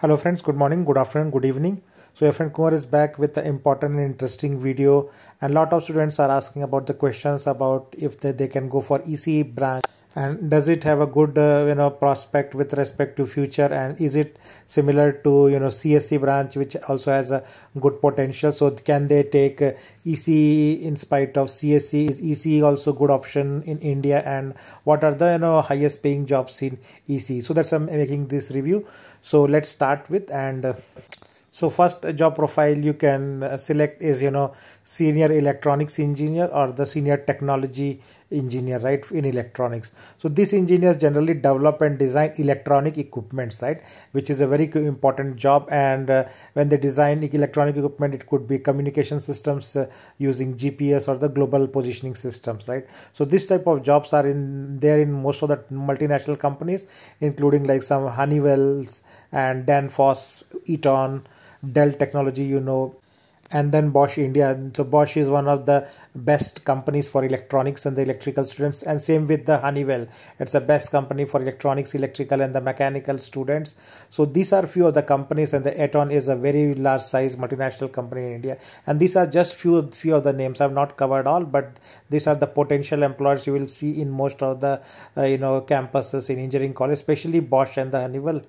Hello friends, good morning, good afternoon, good evening. So your friend Kumar is back with the important and interesting video, and lot of students are asking about the questions about if they can go for ECE branch and does it have a good prospect with respect to future, and is it similar to CSE branch which also has a good potential. So can they take ECE in spite of CSE? Is ECE also good option in India, and what are the highest paying jobs in ECE? So that's why I'm making this review. So let's start with, and so first job profile you can select is senior electronics engineer or the senior technology engineer, right, in electronics. So these engineers generally develop and design electronic equipments, right, which is a very important job. And when they design electronic equipment, it could be communication systems using GPS or the global positioning systems, right. So this type of jobs are in most of the multinational companies, including like some Honeywells and Danfoss, Eaton, Dell Technology, and then Bosch India. So Bosch is one of the best companies for electronics and the electrical students, and same with the Honeywell. It's the best company for electronics, electrical and the mechanical students. So these are few of the companies, and the Eaton is a very large size multinational company in India. And these are just few of the names. I've not covered all, but these are the potential employers you will see in most of the campuses in engineering college, especially Bosch and the Honeywell.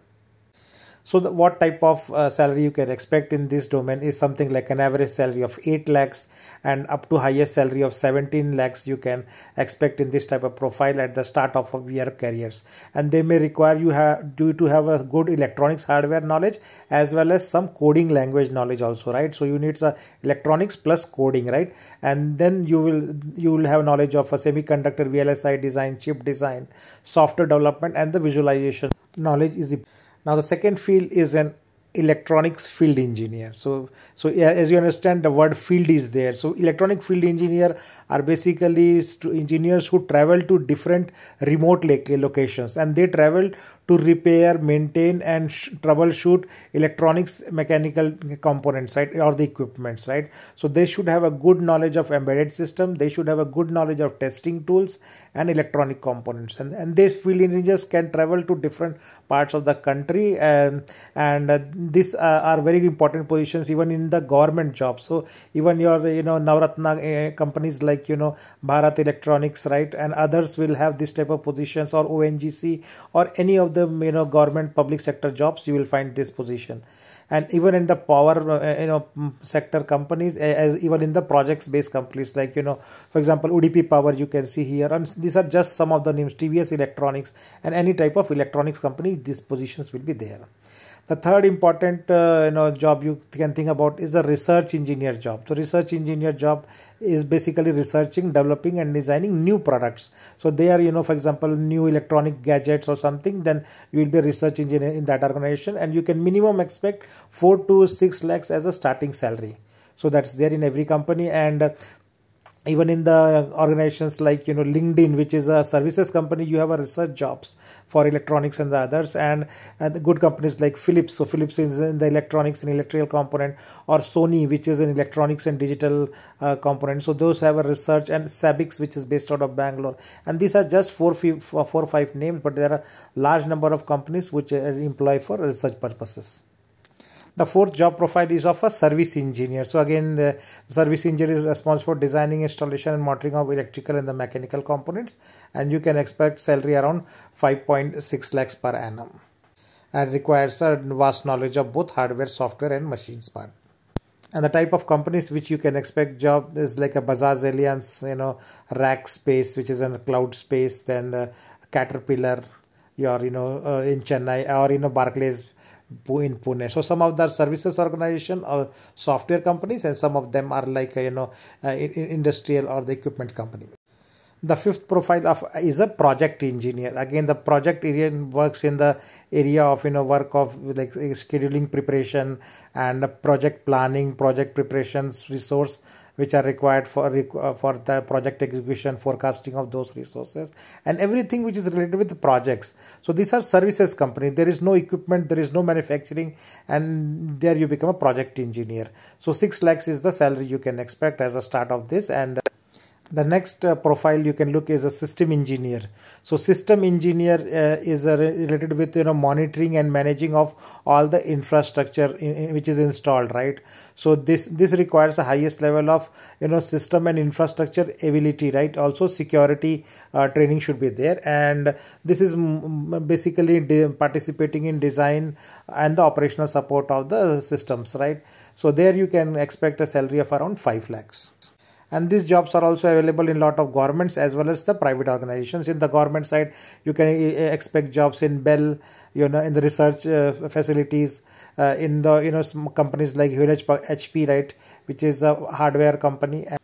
So what type of salary you can expect in this domain is something like an average salary of 8 lakhs and up to highest salary of 17 lakhs you can expect in this type of profile at the start of your careers. And they may require you to have a good electronics hardware knowledge as well as some coding language knowledge also, right. So you need electronics plus coding, right. And then you will have knowledge of a semiconductor, VLSI design, chip design, software development and the visualization knowledge is important. Now the second field is an electronics field engineer. So as you understand, the word field is there. So electronic field engineer are basically engineers who travel to different remote locations, and they travel to repair, maintain and troubleshoot electronics, mechanical components, right, or the equipments, right. So they should have a good knowledge of embedded system, they should have a good knowledge of testing tools and electronic components, and these field engineers can travel to different parts of the country, and these are very important positions even in the government jobs. So even your Navaratna companies like Bharat Electronics, right, and others will have this type of positions, or ONGC or any of the government public sector jobs you will find this position. And even in the power sector companies, as even in the projects based companies like for example UDP Power you can see here, and these are just some of the names, TBS Electronics and any type of electronics company, these positions will be there. The third important job you can think about is the research engineer job. So research engineer job is basically researching, developing and designing new products. So they are for example new electronic gadgets or something, then you will be a research engineer in that organization, and you can minimum expect 4 to 6 lakhs as a starting salary. So that's there in every company. And even in the organizations like LinkedIn, which is a services company, you have a research jobs for electronics and the others, and the good companies like Philips. So Philips is in the electronics and electrical component, or Sony, which is in electronics and digital component. So those have a research, and Sabic, which is based out of Bangalore. And these are just four or five names, but there are large number of companies which employ for research purposes. The fourth job profile is of a service engineer. So again, the service engineer is responsible for designing, installation and monitoring of electrical and the mechanical components, and you can expect salary around 5.6 lakhs per annum, and requires a vast knowledge of both hardware, software and machines part. And the type of companies which you can expect job is like a Bajaj Allianz, Rackspace, which is in the cloud space, then Caterpillar, or in Chennai, or Barclays in Pune. So some of the services organization or software companies, and some of them are like industrial or the equipment company. The fifth profile is a project engineer. Again, the project area works in the area of work of like scheduling preparation and project planning, project preparations, resource which are required for the project execution, forecasting of those resources and everything which is related with the projects. So these are services company. There is no equipment, there is no manufacturing, and there you become a project engineer. So 6 lakhs is the salary you can expect as a start of this, and The next profile you can look is a system engineer. So system engineer is related with monitoring and managing of all the infrastructure which is installed, right? So this requires the highest level of system and infrastructure ability, right? Also security training should be there, and this is basically participating in design and the operational support of the systems, right? So there you can expect a salary of around 5 lakhs. And these jobs are also available in lot of governments as well as the private organizations. In the government side, you can expect jobs in Bell, in the research facilities, in the some companies like HP, right, which is a hardware company. And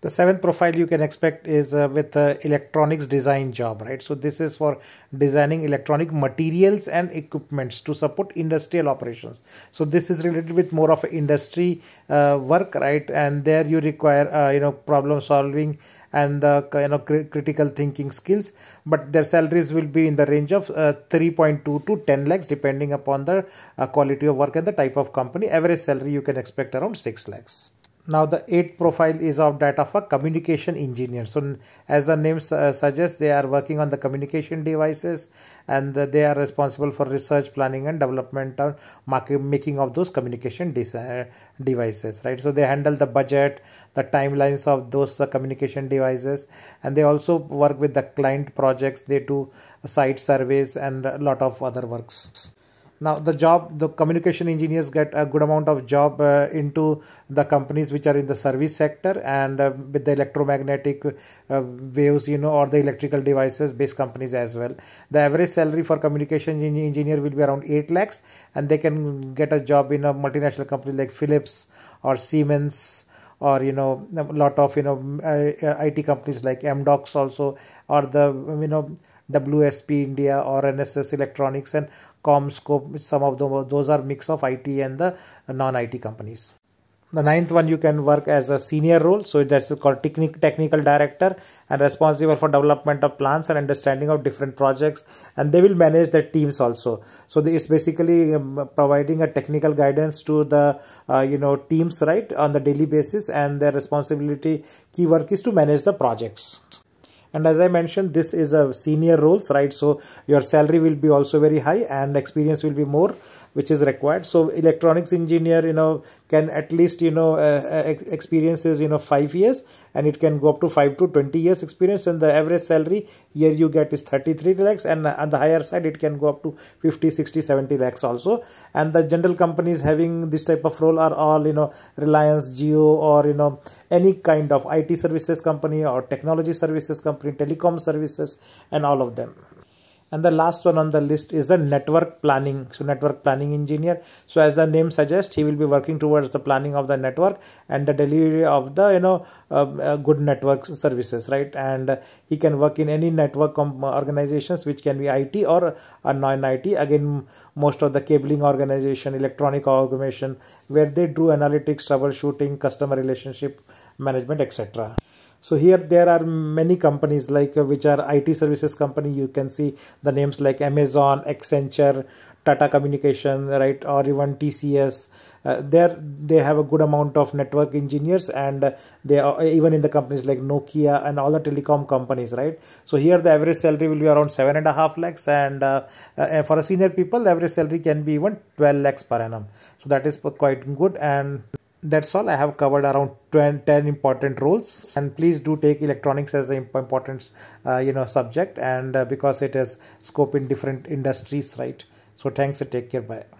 the seventh profile you can expect is with electronics design job, right? So this is for designing electronic materials and equipments to support industrial operations. So this is related with more of industry work, right? And there you require problem solving and critical thinking skills, but their salaries will be in the range of 3.2 to 10 lakhs depending upon the quality of work and the type of company. Average salary you can expect around 6 lakhs. Now the 8th profile is of that of a communication engineer. So as the name suggests, they are working on the communication devices, and they are responsible for research, planning and development and making of those communication devices, right? So they handle the budget, the timelines of those communication devices, and they also work with the client projects. They do site surveys and a lot of other works. Now the communication engineers get a good amount of job into the companies which are in the service sector, and with the electromagnetic waves, or the electrical devices based companies as well. The average salary for communication engineer will be around 8 lakhs, and they can get a job in a multinational company like Philips or Siemens, or a lot of IT companies like MDocs also, or the WSP India or NSS Electronics and Comscope. Some of those are mix of IT and the non-IT companies. The 9th one, you can work as a senior role. So that's called technical director, and responsible for development of plans and understanding of different projects, and they will manage the teams also. So it's basically providing a technical guidance to the teams, right, on the daily basis, and their responsibility key work is to manage the projects. And as I mentioned, this is a senior roles, right? So your salary will be also very high, and experience will be more, which is required. So electronics engineer, can at least, experiences, 5 years, and it can go up to 5 to 20 years experience. And the average salary here you get is 33 lakhs. And on the higher side, it can go up to 50, 60, 70 lakhs also. And the general companies having this type of role are all, Reliance, Jio, or, any kind of IT services company or technology services company, telecom services, and all of them. And the last one on the list is the network planning. So network planning engineer. So as the name suggests, he will be working towards the planning of the network and the delivery of the good network services, right? And he can work in any network organizations, which can be IT or non-IT. Again, most of the cabling organization, electronic augmentation, where they do analytics, troubleshooting, customer relationship management, etc. So here there are many companies like which are IT services company. You can see the names like Amazon, Accenture, Tata Communication, right, or even TCS. They have a good amount of network engineers, and they are even in the companies like Nokia and all the telecom companies, right? So here the average salary will be around 7.5 lakhs, and for a senior people, the average salary can be even 12 lakhs per annum. So that is quite good. And that's all. I have covered around 10 important roles, and please do take electronics as an important subject, and because it has scope in different industries, right? So thanks and take care. Bye.